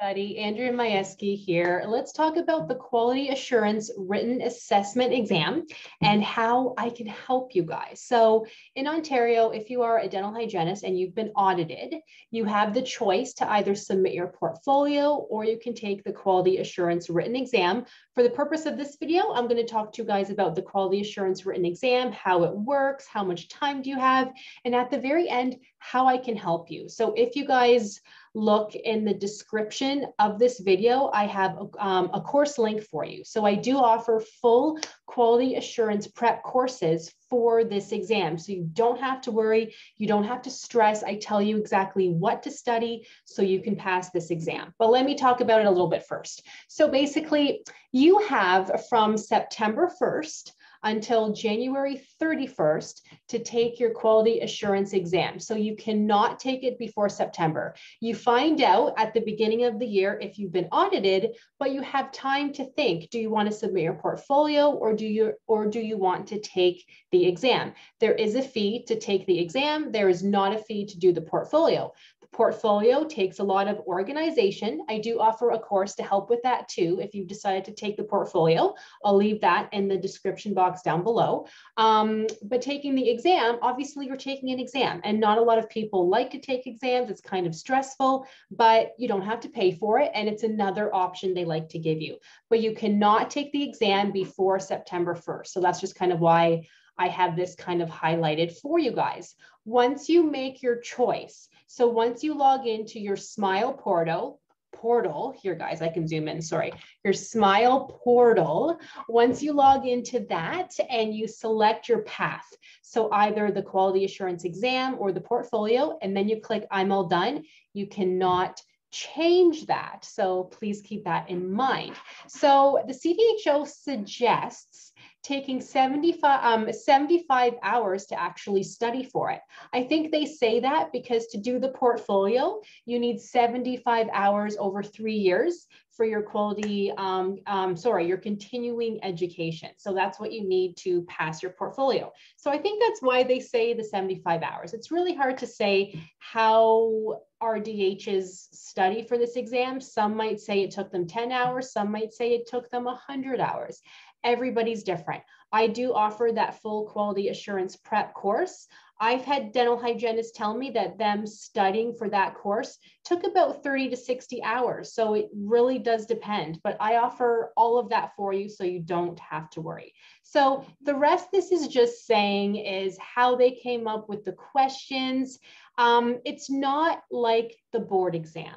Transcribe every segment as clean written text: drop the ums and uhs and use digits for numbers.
everybody. Andrea Majewski here. Let's talk about the Quality Assurance Written Assessment Exam and how I can help you guys. So in Ontario, if you are a dental hygienist and you've been audited, you have the choice to either submit your portfolio or you can take the Quality Assurance Written Exam. For the purpose of this video, I'm going to talk to you guys about the Quality Assurance Written Exam, how it works, how much time do you have, and at the very end, how I can help you. So if you guys look in the description of this video, I have a course link for you. So I do offer full quality assurance prep courses for this exam. So you don't have to worry, you don't have to stress. I tell you exactly what to study so you can pass this exam. But let me talk about it a little bit first. So basically, you have from September 1st until January 31st to take your quality assurance exam. So you cannot take it before September. You find out at the beginning of the year if you've been audited, but you have time to think, do you want to submit your portfolio or do you want to take the exam? There is a fee to take the exam. There is not a fee to do the portfolio. Portfolio takes a lot of organization. I do offer a course to help with that too. If you've decided to take the portfolio, I'll leave that in the description box down below. But taking the exam, obviously you're taking an exam and not a lot of people like to take exams. It's kind of stressful, but you don't have to pay for it. And it's another option they like to give you, but you cannot take the exam before September 1st. So that's just kind of why I have this kind of highlighted for you guys. Once you make your choice, so once you log into your Smile Portal here, guys, I can zoom in, sorry, your Smile Portal. Once you log into that and you select your path, so either the quality assurance exam or the portfolio, and then you click I'm all done, you cannot change that. So please keep that in mind. So the CDHO suggests taking 75 hours to actually study for it. I think they say that because to do the portfolio, you need 75 hours over 3 years for your quality, your continuing education. So that's what you need to pass your portfolio. So I think that's why they say the 75 hours. It's really hard to say how RDHs study for this exam. Some might say it took them 10 hours. Some might say it took them 100 hours. Everybody's different. I do offer that full quality assurance prep course. I've had dental hygienists tell me that them studying for that course took about 30 to 60 hours. So it really does depend, but I offer all of that for you so you don't have to worry. So the rest, this is just saying is how they came up with the questions. It's not like the board exam.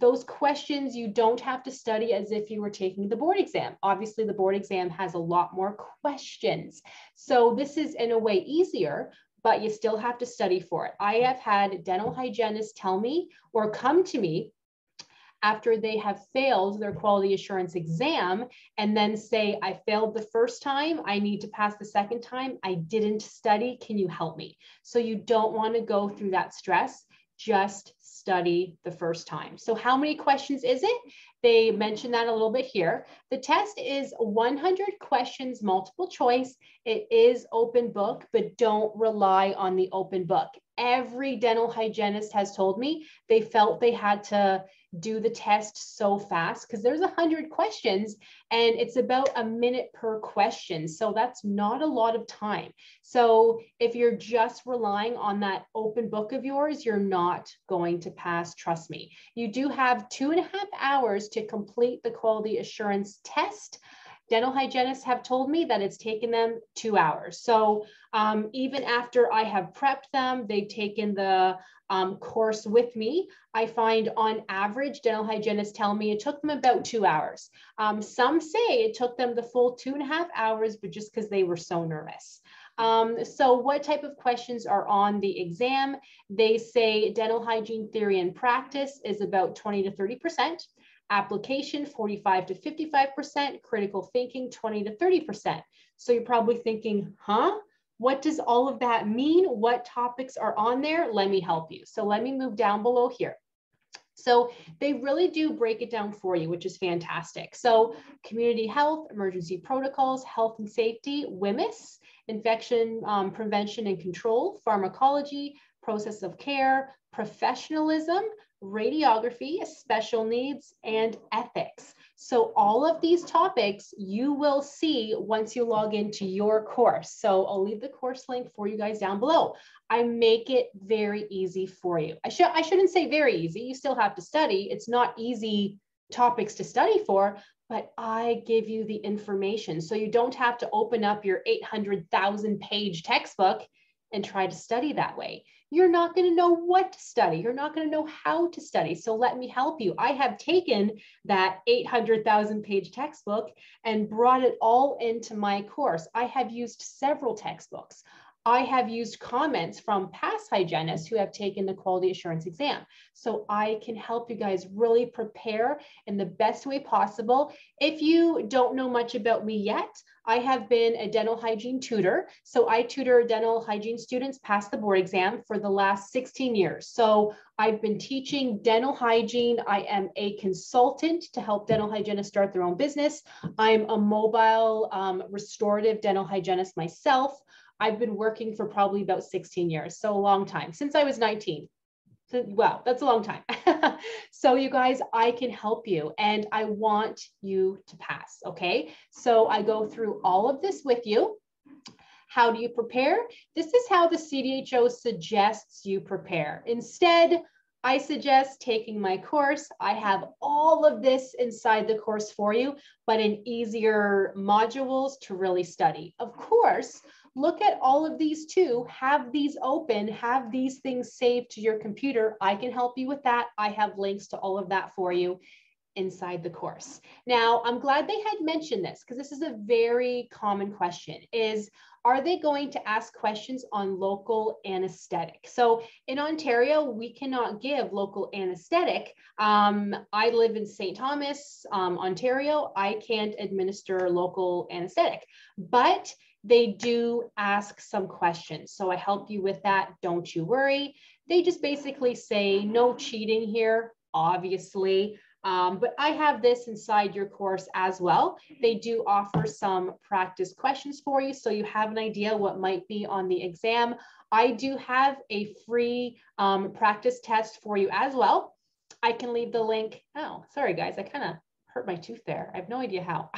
Those questions you don't have to study as if you were taking the board exam. Obviously, the board exam has a lot more questions. So this is in a way easier, but you still have to study for it. I have had dental hygienists tell me or come to me after they have failed their quality assurance exam and then say, I failed the first time, I need to pass the second time, I didn't study, can you help me? So you don't want to go through that stress, just study the first time. So how many questions is it? They mentioned that a little bit here. The test is 100 questions, multiple choice. It is open book, but don't rely on the open book. Every dental hygienist has told me they felt they had to do the test so fast because there's 100 questions and it's about a minute per question. So that's not a lot of time. So if you're just relying on that open book of yours, you're not going to pass, trust me. You do have 2.5 hours to complete the quality assurance test. Dental hygienists have told me that it's taken them 2 hours. So even after I have prepped them, they've taken the course with me. I find on average, dental hygienists tell me it took them about 2 hours. Some say it took them the full 2.5 hours, but just because they were so nervous. So what type of questions are on the exam? They say dental hygiene theory and practice is about 20 to 30%. Application, 45 to 55%, critical thinking, 20 to 30%. So you're probably thinking, huh? What does all of that mean? What topics are on there? Let me help you. So let me move down below here. So they really do break it down for you, which is fantastic. So community health, emergency protocols, health and safety, WHMIS, infection prevention and control, pharmacology, process of care, professionalism, radiography, special needs, and ethics. So all of these topics you will see once you log into your course. So I'll leave the course link for you guys down below. I make it very easy for you. I shouldn't say very easy. You still have to study. It's not easy topics to study for, but I give you the information. So you don't have to open up your 800,000 page textbook and try to study that way. You're not going to know what to study. You're not going to know how to study. So let me help you. I have taken that 800,000 page textbook and brought it all into my course. I have used several textbooks. I have used comments from past hygienists who have taken the quality assurance exam. So I can help you guys really prepare in the best way possible. If you don't know much about me yet, I have been a dental hygiene tutor. So I tutor dental hygiene students past the board exam for the last 16 years. So I've been teaching dental hygiene. I am a consultant to help dental hygienists start their own business. I'm a mobile restorative dental hygienist myself. I've been working for probably about 16 years, so a long time, since I was 19. So, wow, that's a long time. So you guys, I can help you and I want you to pass, okay? So I go through all of this with you. How do you prepare? This is how the CDHO suggests you prepare. Instead, I suggest taking my course. I have all of this inside the course for you, but in easier modules to really study. Of course, look at all of these too, have these open, have these things saved to your computer. I can help you with that. I have links to all of that for you inside the course. Now, I'm glad they had mentioned this because this is a very common question is, are they going to ask questions on local anesthetic? So in Ontario, we cannot give local anesthetic. I live in St. Thomas, Ontario. I can't administer local anesthetic, but they do ask some questions. So I help you with that. Don't you worry. They just basically say no cheating here, obviously. But I have this inside your course as well. They do offer some practice questions for you, so you have an idea what might be on the exam. I do have a free practice test for you as well. I can leave the link. Oh, sorry guys, I kind of hurt my tooth there. I have no idea how.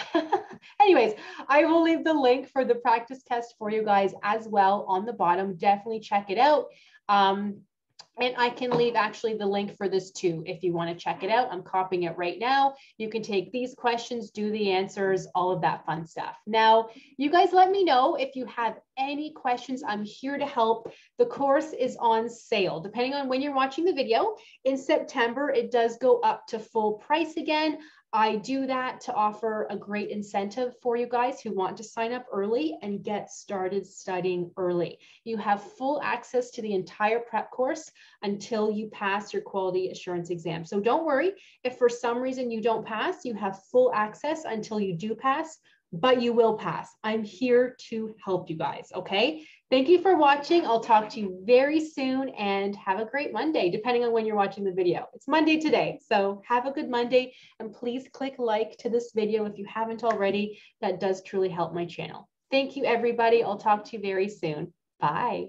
Anyways, I will leave the link for the practice test for you guys as well on the bottom. Definitely check it out. And I can leave actually the link for this too, if you want to check it out. I'm copying it right now. You can take these questions, do the answers, all of that fun stuff. Now, you guys let me know if you have any questions. I'm here to help. The course is on sale, depending on when you're watching the video. In September, it does go up to full price again. I do that to offer a great incentive for you guys who want to sign up early and get started studying early. You have full access to the entire prep course until you pass your quality assurance exam. So don't worry if for some reason you don't pass, you have full access until you do pass, but you will pass. I'm here to help you guys, okay? Thank you for watching. I'll talk to you very soon and have a great Monday, depending on when you're watching the video. It's Monday today, so have a good Monday and please click like to this video if you haven't already. That does truly help my channel. Thank you, everybody. I'll talk to you very soon. Bye.